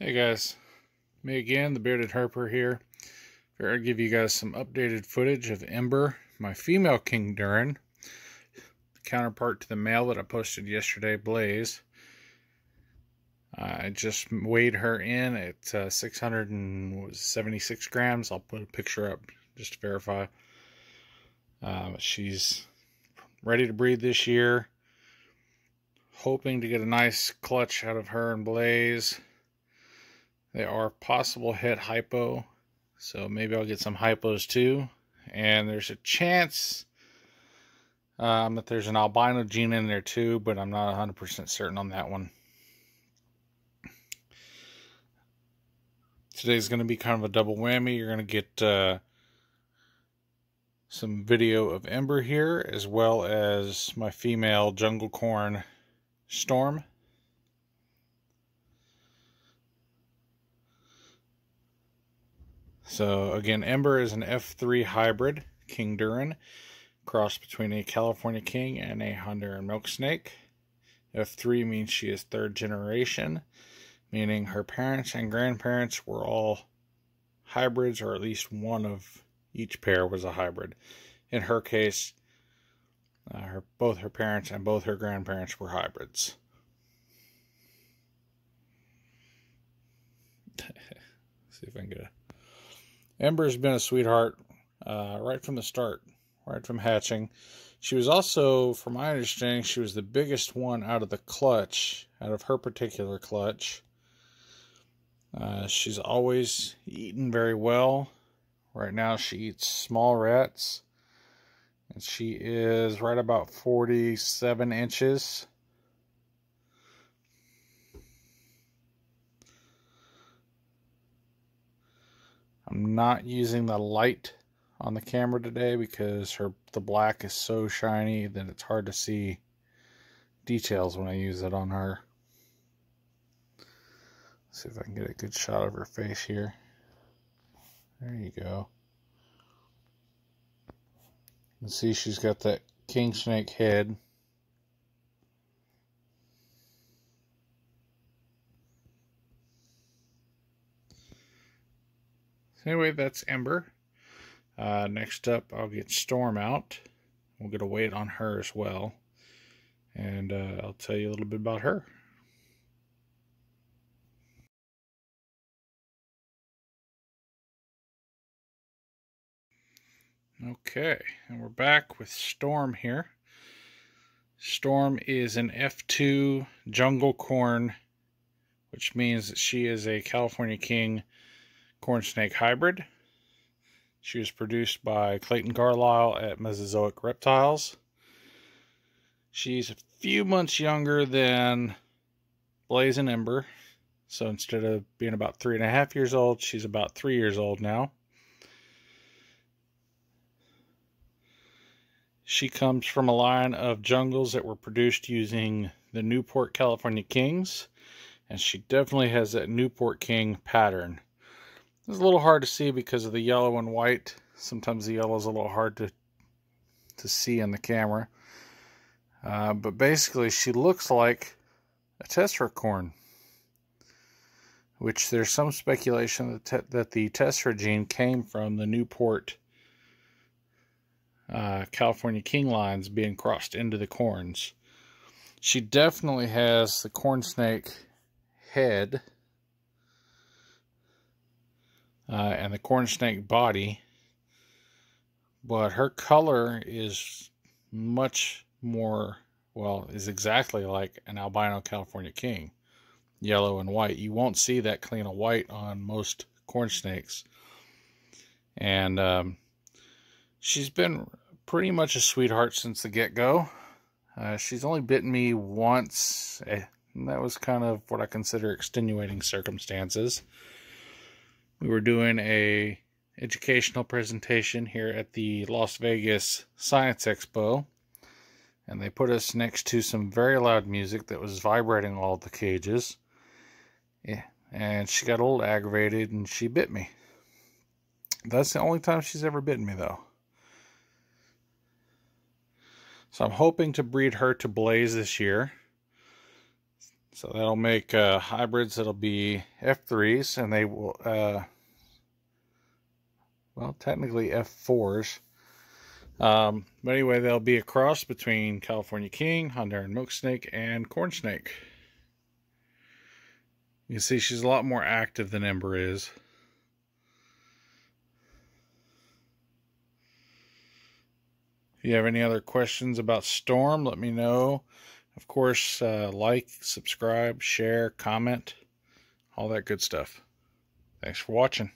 Hey guys, me again, The Bearded Herper here. I'll give you guys some updated footage of Ember, my female King Duran, counterpart to the male that I posted yesterday, Blaze. I just weighed her in at 676 grams. I'll put a picture up just to verify. She's ready to breed this year. Hoping to get a nice clutch out of her and Blaze. They are possible head hypo, so maybe I'll get some hypos too. And there's a chance that there's an albino gene in there too, but I'm not 100% certain on that one. Today's going to be kind of a double whammy. You're going to get some video of Ember here, as well as my female jungle corn Storm. So again, Ember is an F3 hybrid King Duran, crossed between a California King and a Honduran Milksnake. F3 means she is third generation, meaning her parents and grandparents were all hybrids, or at least one of each pair was a hybrid. In her case, both her parents and both her grandparents were hybrids. See if I can get a... Ember's been a sweetheart right from the start, right from hatching. She was also, from my understanding, she was the biggest one out of the clutch, out of her particular clutch. She's always eaten very well. Right now she eats small rats, and she is right about 47 inches. I'm not using the light on the camera today because the black is so shiny that it's hard to see details when I use it on her. Let's see if I can get a good shot of her face here. There you go. You can see she's got that king snake head. Anyway, that's Ember. Next up, I'll get Storm out. We'll get a weight on her as well. And I'll tell you a little bit about her. Okay, and we're back with Storm here. Storm is an F2 jungle corn, which means that she is a California King corn snake hybrid. She was produced by Clayton Carlisle at Mesozoic Reptiles. She's a few months younger than Blaze and Ember, so instead of being about 3.5 years old, she's about 3 years old now. She comes from a line of jungles that were produced using the Newport California Kings, and she definitely has that Newport King pattern. It's a little hard to see because of the yellow and white. Sometimes the yellow is a little hard to see in the camera. But basically, she looks like a Tessera corn, which there's some speculation that the Tessera gene came from the Newport California King lines being crossed into the corns. She definitely has the corn snake head. And the corn snake body, but her color is much more, well, is exactly like an albino California King, yellow and white. You won't see that clean of white on most corn snakes. And she's been pretty much a sweetheart since the get-go. She's only bitten me once, and that was kind of what I consider extenuating circumstances. We were doing an educational presentation here at the Las Vegas Science Expo, and they put us next to some very loud music that was vibrating all the cages. Yeah, and she got a little aggravated and she bit me. That's the only time she's ever bitten me, though. So I'm hoping to breed her to Blaze this year. So that'll make hybrids that'll be F3s, and they will, well, technically F4s. But anyway, they'll be a cross between California King, Honduran Milksnake, and Corn Snake. You can see she's a lot more active than Ember is. If you have any other questions about Storm, let me know. Of course, like, subscribe, share, comment, all that good stuff. Thanks for watching.